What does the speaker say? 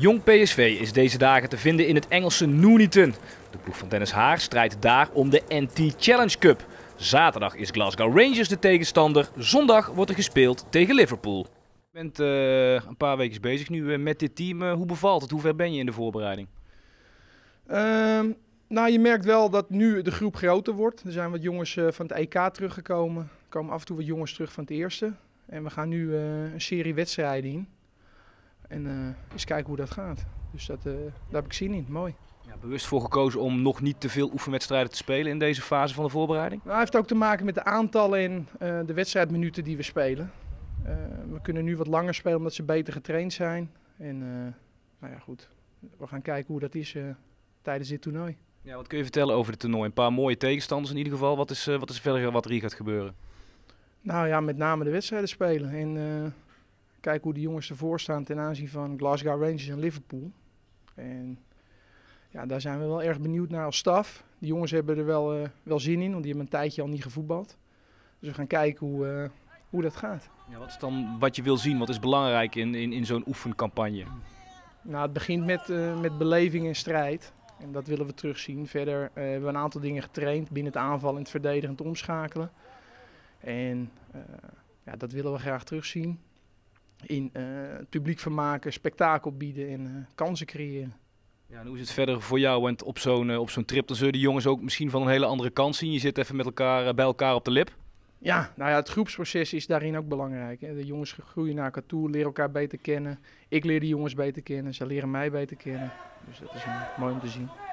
Jong PSV is deze dagen te vinden in het Engelse Nuneaton. De ploeg van Dennis Haar strijdt daar om de NT Challenge Cup. Zaterdag is Glasgow Rangers de tegenstander. Zondag wordt er gespeeld tegen Liverpool. Je bent een paar weken bezig nu met dit team. Hoe bevalt het? Hoe ver ben je in de voorbereiding? Nou, je merkt wel dat nu de groep groter wordt. Er zijn wat jongens van het EK teruggekomen. Er komen af en toe wat jongens terug van het eerste. En we gaan nu een serie wedstrijden in. En eens kijken hoe dat gaat. Dus daar heb ik zin in. Mooi. Ja, bewust voor gekozen om nog niet te veel oefenwedstrijden te spelen in deze fase van de voorbereiding? Nou, het heeft ook te maken met de aantallen en de wedstrijdminuten die we spelen. We kunnen nu wat langer spelen omdat ze beter getraind zijn. En nou ja, goed. We gaan kijken hoe dat is tijdens dit toernooi. Ja, wat kun je vertellen over het toernooi? Een paar mooie tegenstanders in ieder geval. Wat is verder wat er hier gaat gebeuren? Nou ja, met name de wedstrijden spelen. En kijken hoe de jongens ervoor staan ten aanzien van Glasgow Rangers en Liverpool. En ja, daar zijn we wel erg benieuwd naar als staf. De jongens hebben er wel zin in, want die hebben een tijdje al niet gevoetbald. Dus we gaan kijken hoe dat gaat. Ja, wat is dan wat je wil zien? Wat is belangrijk in zo'n oefencampagne? Nou, het begint met beleving en strijd. En dat willen we terugzien. Verder hebben we een aantal dingen getraind binnen het aanval en het verdedigend omschakelen. En ja, dat willen we graag terugzien. In het publiek vermaken, spektakel bieden en kansen creëren. Ja, en hoe is het verder voor jou? Want op zo'n trip dan zullen de jongens ook misschien van een hele andere kant zien. Je zit even met elkaar, bij elkaar op de lip. Ja, nou ja, het groepsproces is daarin ook belangrijk. Hè? De jongens groeien naar elkaar toe, leren elkaar beter kennen. Ik leer de jongens beter kennen, ze leren mij beter kennen. Dus dat is mooi om te zien.